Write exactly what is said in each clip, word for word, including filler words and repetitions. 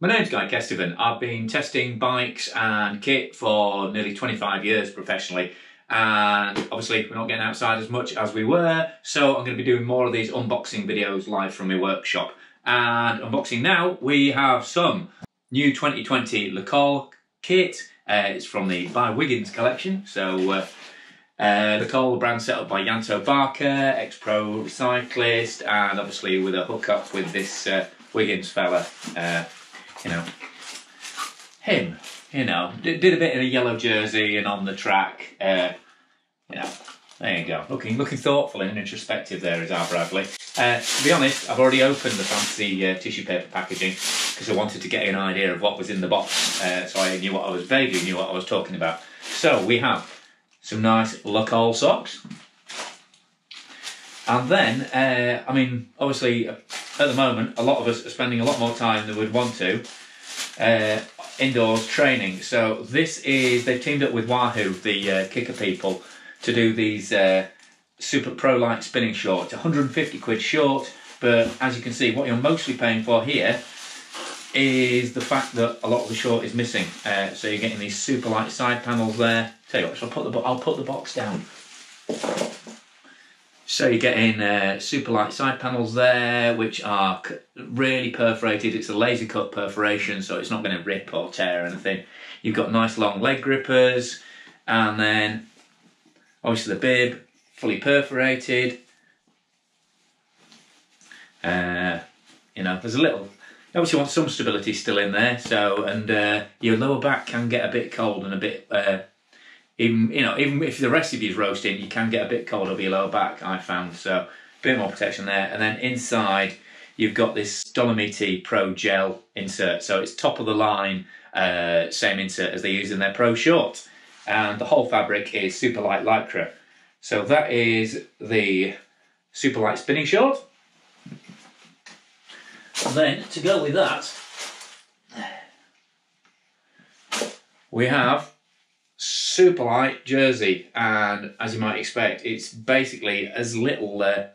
My name's Guy Kesteven. I've been testing bikes and kit for nearly twenty-five years professionally, and obviously we're not getting outside as much as we were, so I'm going to be doing more of these unboxing videos live from my workshop. And unboxing now, we have some new twenty twenty Le Col kit. Uh, it's from the Bradley Wiggins collection, so uh, uh, Le Col brand set up by Yanto Barker, ex-pro cyclist, and obviously with a hookup with this uh, Wiggins fella. Uh, You know, him, you know, did, did a bit in a yellow jersey and on the track, uh, you know, there you go. Looking looking thoughtful and introspective there is our Bradley. Uh, to be honest, I've already opened the fancy uh, tissue paper packaging because I wanted to get an idea of what was in the box, uh, so I knew what I was, vaguely knew what I was talking about. So we have some nice Le Col socks. And then, uh, I mean, obviously, at the moment, a lot of us are spending a lot more time than we'd want to uh, indoors training. So this is, they've teamed up with Wahoo, the uh, Kickr people, to do these uh, super pro light spinning shorts. one hundred and fifty quid short, but as you can see, what you're mostly paying for here is the fact that a lot of the short is missing. Uh, so you're getting these super light side panels there. Tell you what, I'll put the, I'll put the box down. So you're getting uh, super light side panels there, which are really perforated. It's a laser cut perforation, so it's not going to rip or tear or anything. You've got nice long leg grippers, and then obviously the bib, fully perforated. Uh, you know, there's a little, you obviously want some stability still in there. So, and uh, your lower back can get a bit cold and a bit. Uh, Even, you know, even if the rest of you's roasting, you can get a bit cold over your lower back, I found, so a bit more protection there. And then inside, you've got this Dolomiti Pro Gel insert, so it's top of the line, uh, same insert as they use in their Pro shorts. And the whole fabric is super light Lycra. So that is the super light spinning short. And then, to go with that, we have super light jersey, and as you might expect, it's basically as little uh,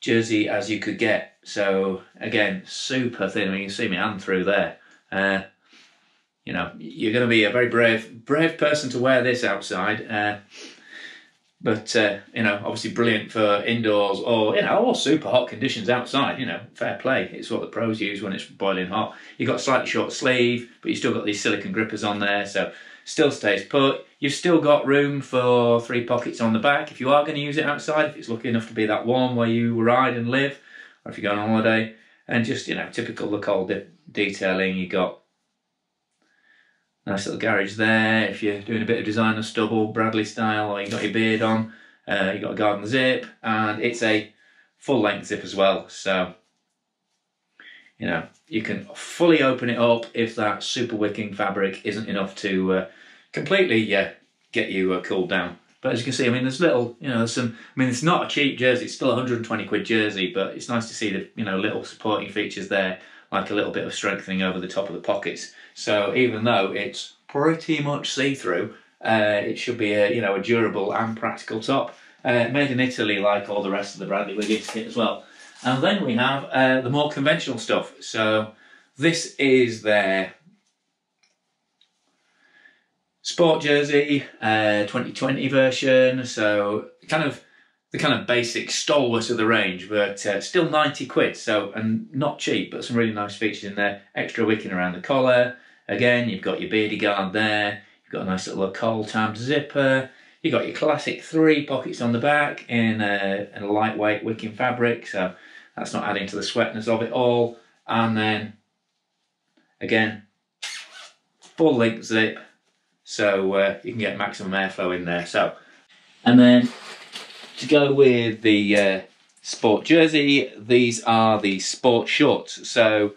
jersey as you could get. So again, super thin. I mean, you can see my hand through there. Uh, you know, you're going to be a very brave, brave person to wear this outside. Uh, but uh, you know, obviously brilliant for indoors or you know, or super hot conditions outside. You know, fair play. It's what the pros use when it's boiling hot. You've got a slightly short sleeve, but you've still got these silicone grippers on there, so still stays put. You've still got room for three pockets on the back if you are going to use it outside, if it's lucky enough to be that warm where you ride and live, or if you're going on holiday. And just, you know, typical Le Col de detailing. You've got nice little garage there if you're doing a bit of designer stubble, Bradley style, or you've got your beard on. Uh, you've got a garden zip, and it's a full length zip as well. So, you know, you can fully open it up if that super wicking fabric isn't enough to uh, completely uh, get you uh, cooled down. But as you can see, I mean, there's little, you know, there's some, I mean, it's not a cheap jersey, it's still one hundred and twenty quid jersey, but it's nice to see the, you know, little supporting features there, like a little bit of strengthening over the top of the pockets. So even though it's pretty much see-through, uh, it should be a, you know, a durable and practical top. Uh, made in Italy, like all the rest of the Bradley Wiggins kit as well. And then we have uh, the more conventional stuff. So this is their sport jersey, uh, twenty twenty version. So kind of the kind of basic stalwart of the range, but uh, still ninety quid. So, and not cheap, but some really nice features in there. Extra wicking around the collar. Again, you've got your beardy guard there. You've got a nice little coal tab zipper. You've got your classic three pockets on the back in a, in a lightweight wicking fabric, so that's not adding to the sweatness of it all. And then, again, full length zip, so uh, you can get maximum airflow in there. So, and then to go with the uh, sport jersey, these are the sport shorts. So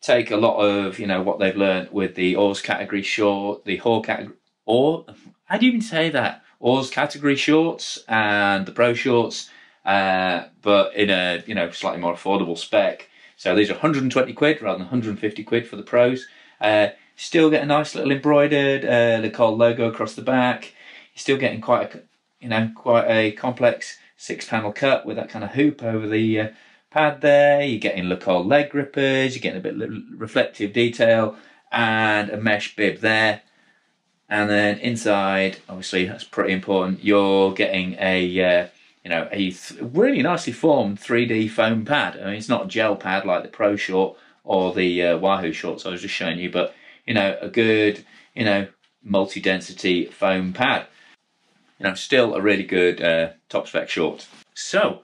take a lot of, you know, what they've learned with the oars category short, the haw category, or how do you even say that? Oars category shorts and the pro shorts, uh, but in a, you know, slightly more affordable spec. So these are one hundred and twenty quid rather than one hundred and fifty quid for the pros. Uh, still get a nice little embroidered uh, Le Col logo across the back. You're still getting quite a, you know, quite a complex six panel cut with that kind of hoop over the uh, pad there, you're getting Le Col leg grippers, you're getting a bit of reflective detail, and a mesh bib there. And then inside, obviously that's pretty important, you're getting a, uh, you know, a th really nicely formed three D foam pad. I mean, it's not gel pad like the Pro Short or the uh, Wahoo shorts I was just showing you, but, you know, a good, you know, multi-density foam pad. You know, still a really good uh, top spec short. So,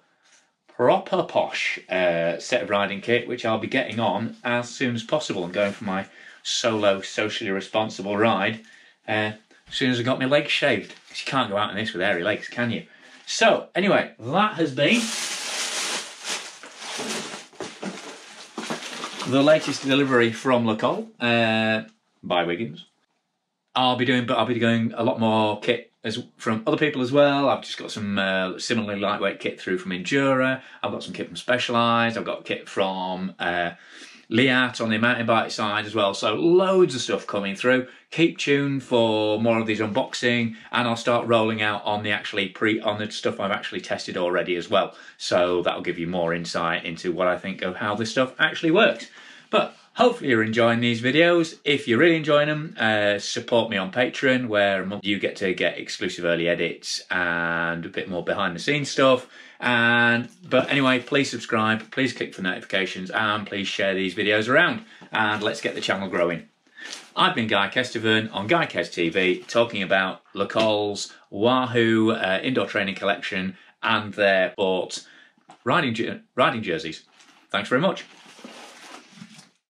proper posh uh, set of riding kit, which I'll be getting on as soon as possible. I'm going for my solo, socially responsible ride uh, as soon as I got my legs shaved. Because you can't go out in this with hairy legs, can you? So, anyway, that has been the latest delivery from Le Col uh, by Wiggins. I'll be doing, but I'll be doing a lot more kit as from other people as well. I've just got some uh, similarly lightweight kit through from Endura. I've got some kit from Specialized. I've got kit from uh, Leatt on the mountain bike side as well. So loads of stuff coming through. Keep tuned for more of these unboxing, and I'll start rolling out on the actually pre on the stuff I've actually tested already as well. So that'll give you more insight into what I think of how this stuff actually works. But hopefully you're enjoying these videos. If you're really enjoying them, uh, support me on Patreon, where you get to get exclusive early edits and a bit more behind the scenes stuff. And But anyway, please subscribe, please click for notifications, and please share these videos around. And let's get the channel growing. I've been Guy Kesteven on GuyKesTV, talking about Le Col's Wahoo uh, indoor training collection and their bought riding, jer riding jerseys. Thanks very much.